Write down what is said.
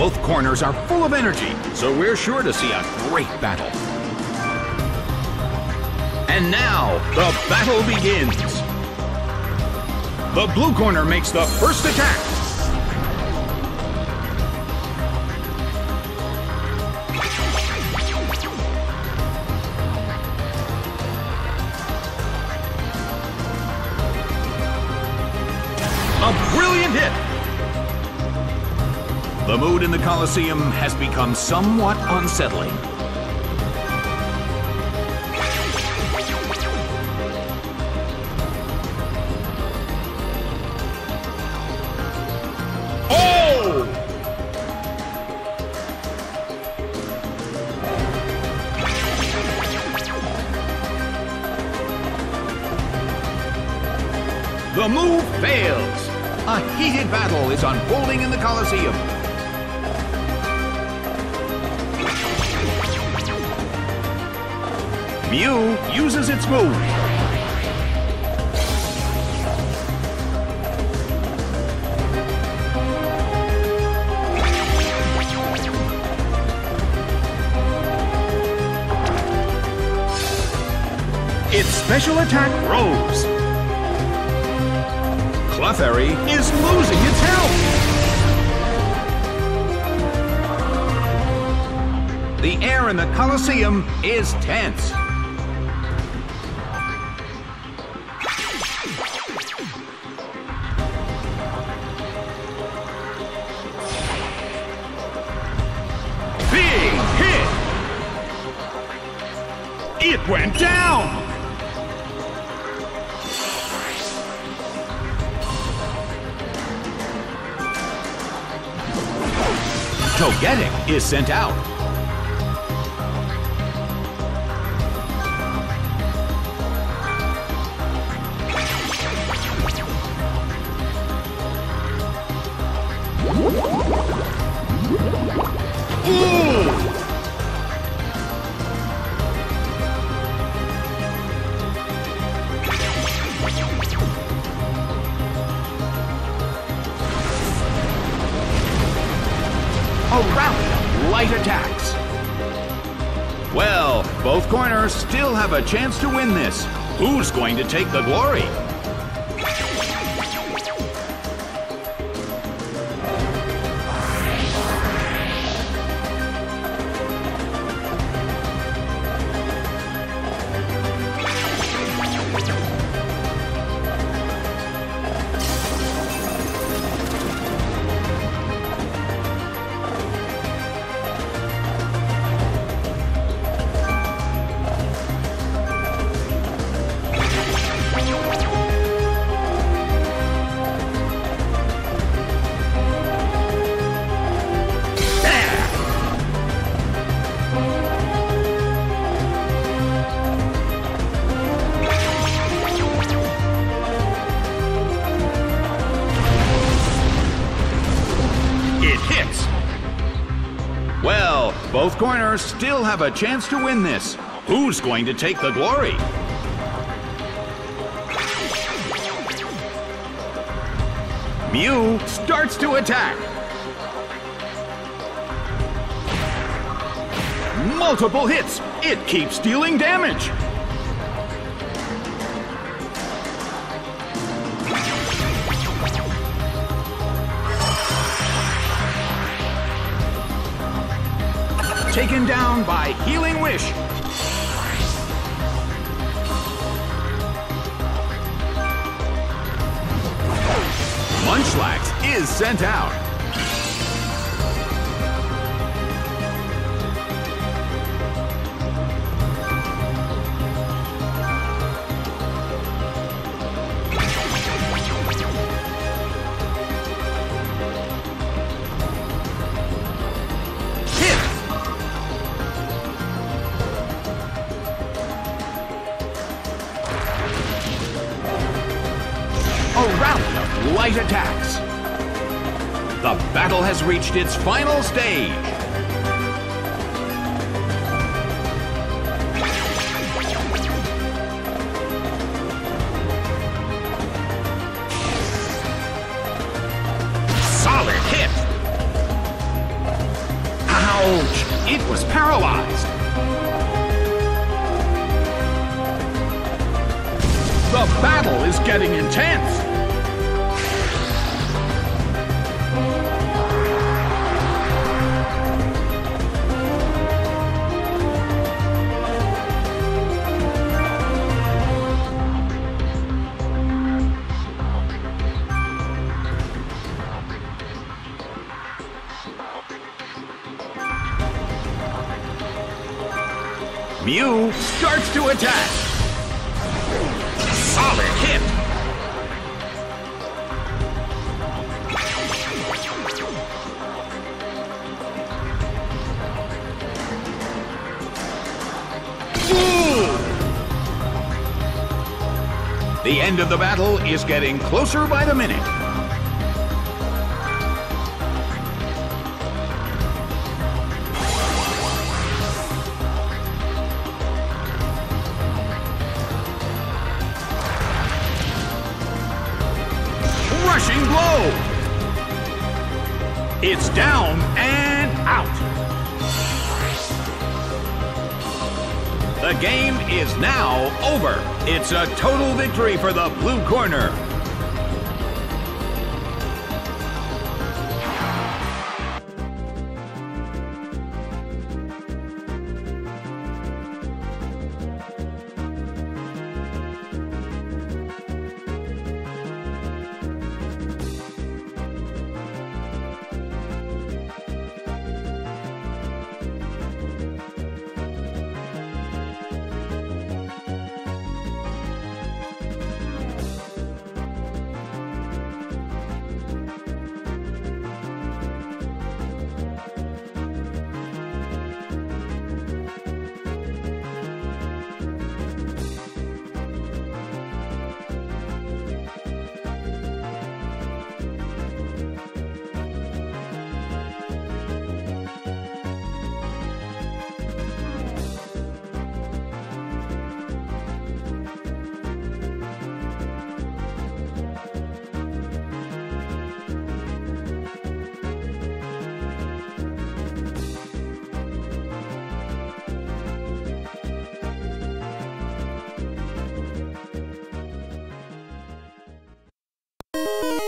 Both corners are full of energy, so we're sure to see a great battle. And now, the battle begins. The blue corner makes the first attack. A brilliant hit! The mood in the Colosseum has become somewhat unsettling. Oh! The move fails! A heated battle is unfolding in the Colosseum. Mew uses its move. Its special attack rose. Clefairy is losing its health! The air in the Colosseum is tense. Big hit! It went down! Togetic is sent out. A round of light attacks. Well, both corners still have a chance to win this. Who's going to take the glory? Well, both corners still have a chance to win this. Who's going to take the glory? Mew starts to attack. Multiple hits. It keeps dealing damage. Taken down by Healing Wish. Munchlax is sent out. A round of light attacks. The battle has reached its final stage. Solid hit. paralyzed. The battle is getting intense. Mew starts to attack. Solid hit. Ooh. The end of the battle is getting closer by the minute. Blow. It's down and out. The game is now over. It's a total victory for the blue corner. You